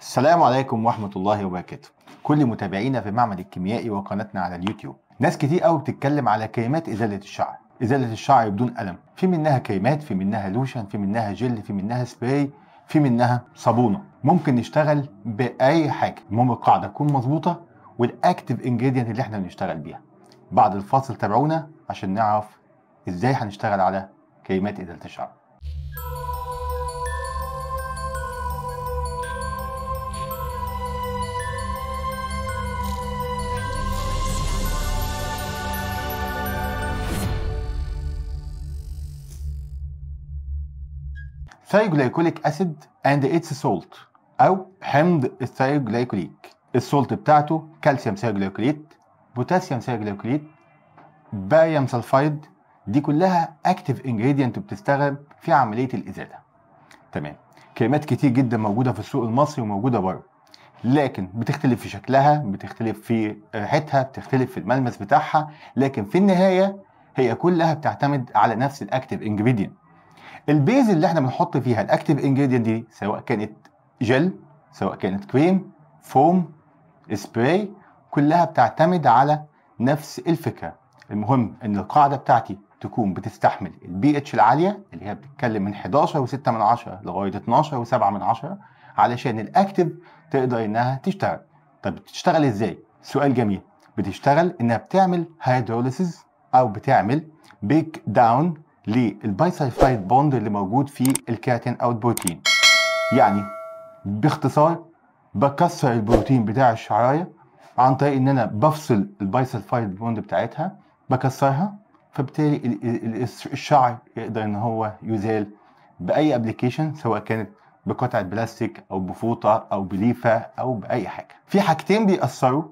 السلام عليكم ورحمة الله وبركاته. كل متابعينا في معمل الكيميائي وقناتنا على اليوتيوب. ناس كتير قوي بتتكلم على كريمات إزالة الشعر، إزالة الشعر بدون ألم. في منها كريمات، في منها لوشن، في منها جل، في منها سبراي، في منها صابونة. ممكن نشتغل بأي حاجة، المهم القاعدة تكون مظبوطة والأكتيف انجريدينت اللي احنا بنشتغل بيها. بعد الفاصل تابعونا عشان نعرف إزاي هنشتغل على كريمات إزالة الشعر. ثايجليكوليك اسيد اند اتس سولت او حمض الثايجليكوليك، السولت بتاعته كالسيوم ثايجليكليت، بوتاسيوم ثايجليكليت، بايم سلفايد، دي كلها اكتيف انجريدينت بتستخدم في عمليه الازاله. تمام، كريمات كتير جدا موجوده في السوق المصري وموجوده بره، لكن بتختلف في شكلها، بتختلف في ريحتها، بتختلف في الملمس بتاعها، لكن في النهايه هي كلها بتعتمد على نفس الاكتيف انجريدينت. البيز اللي احنا بنحط فيها الاكتيف انجريدينت دي سواء كانت جل، سواء كانت كريم، فوم، سبراي، كلها بتعتمد على نفس الفكره. المهم ان القاعده بتاعتي تكون بتستحمل البي اتش العاليه اللي هي بتتكلم من 11.6 لغايه 12.7 علشان الاكتيف تقدر انها تشتغل. طب بتشتغل ازاي؟ سؤال جميل. بتشتغل انها بتعمل هيدروليسيس او بتعمل بريك داون للبايم سلفايد بوند اللي موجود في الكيراتين او البروتين. يعني باختصار بكسر البروتين بتاع الشعرايه عن طريق ان انا بفصل البايم سلفايد بوند بتاعتها، بكسرها، فبالتالي الشعر يقدر ان هو يزال باي ابلكيشن، سواء كانت بقطعه بلاستيك او بفوطه او بليفه او باي حاجه. في حاجتين بيأثروا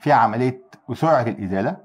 في عمليه وسرعه الازاله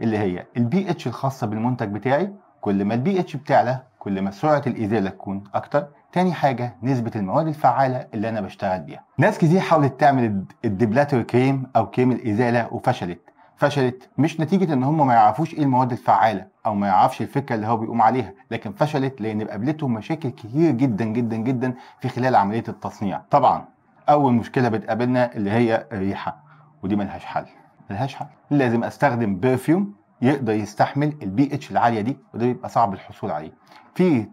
اللي هي البي اتش الخاصه بالمنتج بتاعي، كل ما البي اتش بتعلى كل ما سرعه الازاله تكون اكتر. تاني حاجه نسبه المواد الفعاله اللي انا بشتغل بيها. ناس كتير حاولت تعمل الدبلاتور كريم او كريم الازاله وفشلت. فشلت مش نتيجه ان هم ما يعرفوش ايه المواد الفعاله او ما يعرفش الفكره اللي هو بيقوم عليها، لكن فشلت لان قابلتهم مشاكل كتير جدا جدا جدا في خلال عمليه التصنيع. طبعا اول مشكله بتقابلنا اللي هي الريحه، ودي ملهاش حل، ملهاش حل. لازم استخدم برفيوم يقدر يستحمل البي اتش العاليه دي، وده بيبقى صعب الحصول عليه. في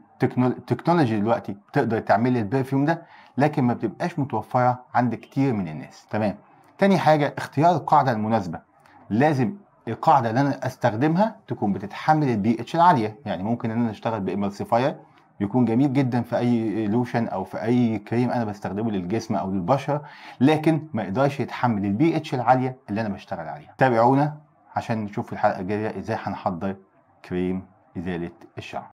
تكنولوجي دلوقتي تقدر تعمل لي البرفيوم ده، لكن ما بتبقاش متوفره عند كتير من الناس. تمام. تاني حاجه اختيار القاعده المناسبه. لازم القاعده اللي انا استخدمها تكون بتتحمل البي اتش العاليه، يعني ممكن ان انا اشتغل بإمولسيفاير يكون جميل جدا في اي لوشن او في اي كريم انا بستخدمه للجسم او للبشره، لكن ما يقدرش يتحمل البي اتش العاليه اللي انا بشتغل عليها. تابعونا عشان نشوف الحلقة الجاية ازاي هنحضر كريم إزالة الشعر.